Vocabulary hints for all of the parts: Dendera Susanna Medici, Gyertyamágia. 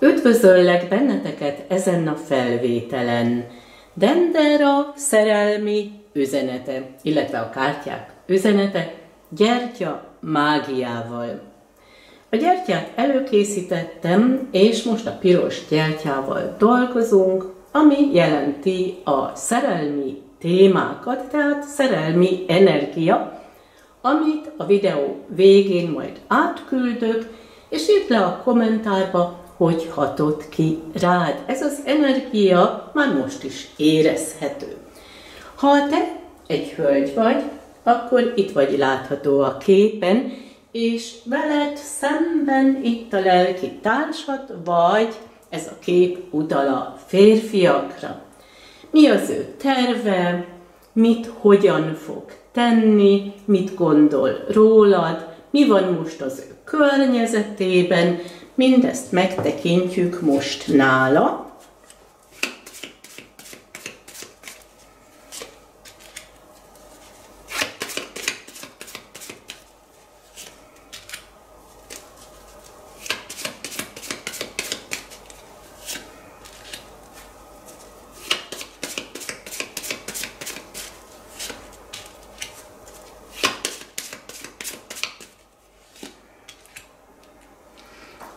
Üdvözöllek benneteket ezen a felvételen. Dendera szerelmi üzenete, illetve a kártyák üzenete gyertya mágiával. A gyertyát előkészítettem, és most a piros gyertyával dolgozunk, ami jelenti a szerelmi témákat, tehát szerelmi energia, amit a videó végén majd átküldök, és írd le a kommentárba, hogy hatott ki rád. Ez az energia már most is érezhető. Ha te egy hölgy vagy, akkor itt vagy látható a képen, és veled szemben itt a lelki társad, vagy ez a kép utal a férfiakra. Mi az ő terve, mit hogyan fog tenni, mit gondol rólad, mi van most az ő környezetében, mindezt megtekintjük most nála.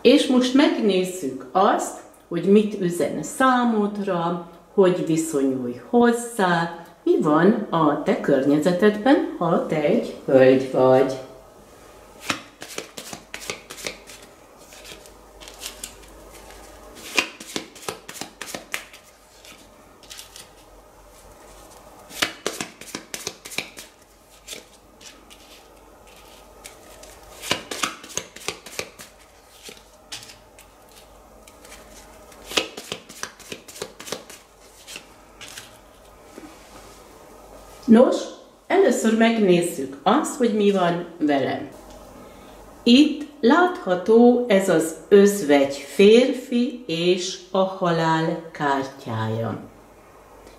És most megnézzük azt, hogy mit üzen számodra, hogy viszonyulj hozzá, mi van a te környezetedben, ha te egy hölgy vagy. Nos, először megnézzük azt, hogy mi van velem. Itt látható ez az özvegy férfi és a halál kártyája.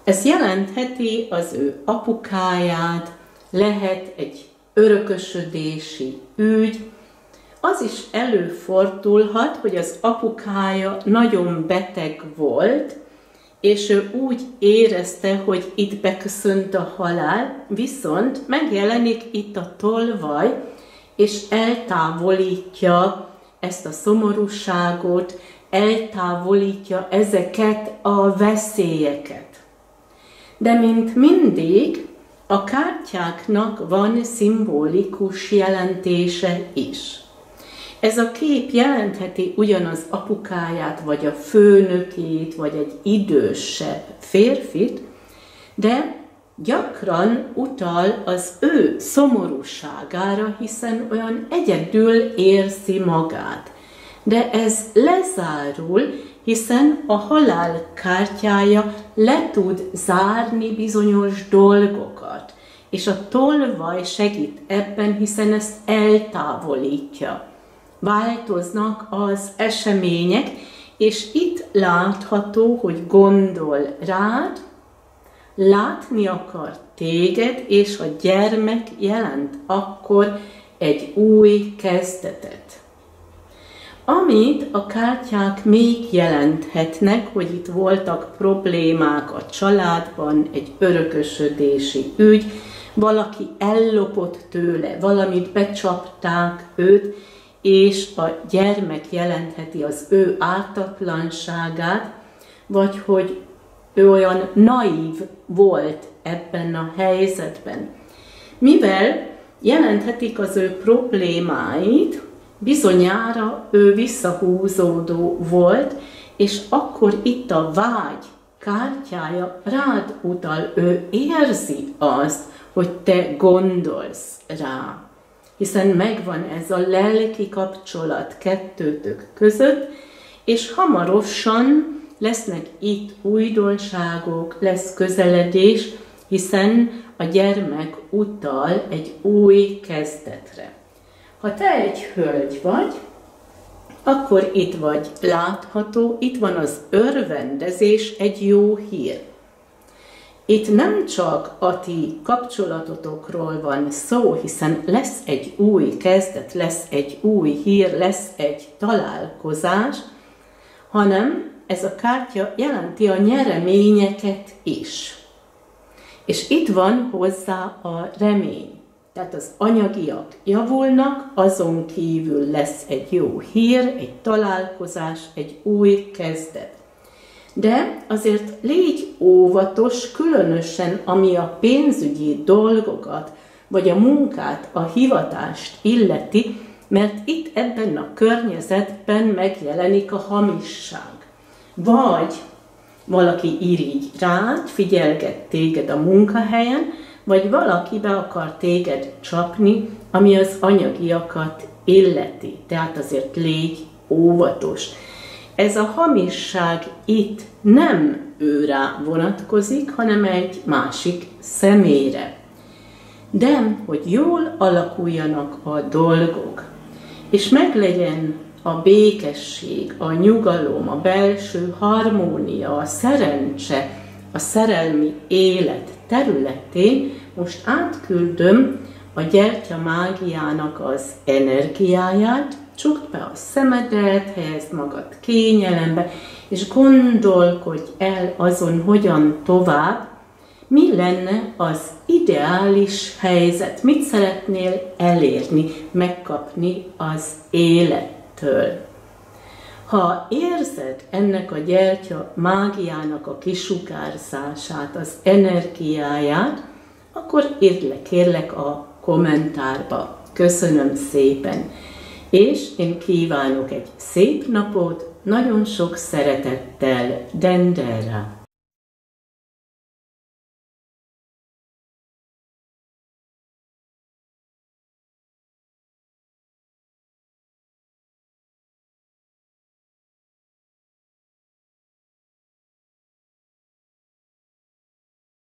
Ez jelentheti az ő apukáját, lehet egy örökösödési ügy. Az is előfordulhat, hogy az apukája nagyon beteg volt, és ő úgy érezte, hogy itt beköszönt a halál, viszont megjelenik itt a tolvaj, és eltávolítja ezt a szomorúságot, eltávolítja ezeket a veszélyeket. De mint mindig, a kártyáknak van szimbolikus jelentése is. Ez a kép jelentheti ugyanaz apukáját, vagy a főnökét, vagy egy idősebb férfit, de gyakran utal az ő szomorúságára, hiszen olyan egyedül érzi magát. De ez lezárul, hiszen a halál kártyája le tud zárni bizonyos dolgokat, és a tolvaj segít ebben, hiszen ezt eltávolítja. Változnak az események, és itt látható, hogy gondol rád, látni akar téged, és a gyermek jelent akkor egy új kezdetet. Amit a kártyák még jelenthetnek, hogy itt voltak problémák a családban, egy örökösödési ügy, valaki ellopott tőle, valamit becsapták őt, és a gyermek jelentheti az ő ártatlanságát, vagy hogy ő olyan naív volt ebben a helyzetben. Mivel jelenthetik az ő problémáit, bizonyára ő visszahúzódó volt, és akkor itt a vágy kártyája rád utal, ő érzi azt, hogy te gondolsz rá. Hiszen megvan ez a lelki kapcsolat kettőtök között, és hamarosan lesznek itt újdonságok, lesz közeledés, hiszen a gyermek utal egy új kezdetre. Ha te egy hölgy vagy, akkor itt vagy látható, itt van az örvendezés, egy jó hír. Itt nem csak a ti kapcsolatotokról van szó, hiszen lesz egy új kezdet, lesz egy új hír, lesz egy találkozás, hanem ez a kártya jelenti a nyereményeket is. És itt van hozzá a remény. Tehát az anyagiak javulnak, azon kívül lesz egy jó hír, egy találkozás, egy új kezdet. De azért légy óvatos, különösen ami a pénzügyi dolgokat, vagy a munkát, a hivatást illeti, mert itt ebben a környezetben megjelenik a hamisság. Vagy valaki irigy rád, figyelget téged a munkahelyen, vagy valaki be akar téged csapni, ami az anyagiakat illeti. Tehát azért légy óvatos. Ez a hamisság itt nem őrá vonatkozik, hanem egy másik személyre. De, hogy jól alakuljanak a dolgok, és meglegyen a békesség, a nyugalom, a belső harmónia, a szerencse, a szerelmi élet területén, most átküldöm a gyertya mágiának az energiáját, csukd be a szemedet, helyezd magad kényelembe, és gondolkodj el azon, hogyan tovább, mi lenne az ideális helyzet, mit szeretnél elérni, megkapni az élettől. Ha érzed ennek a gyertya mágiának a kisugárzását, az energiáját, akkor írd le kérlek a kommentárba. Köszönöm szépen! És én kívánok egy szép napot, nagyon sok szeretettel, Dendera!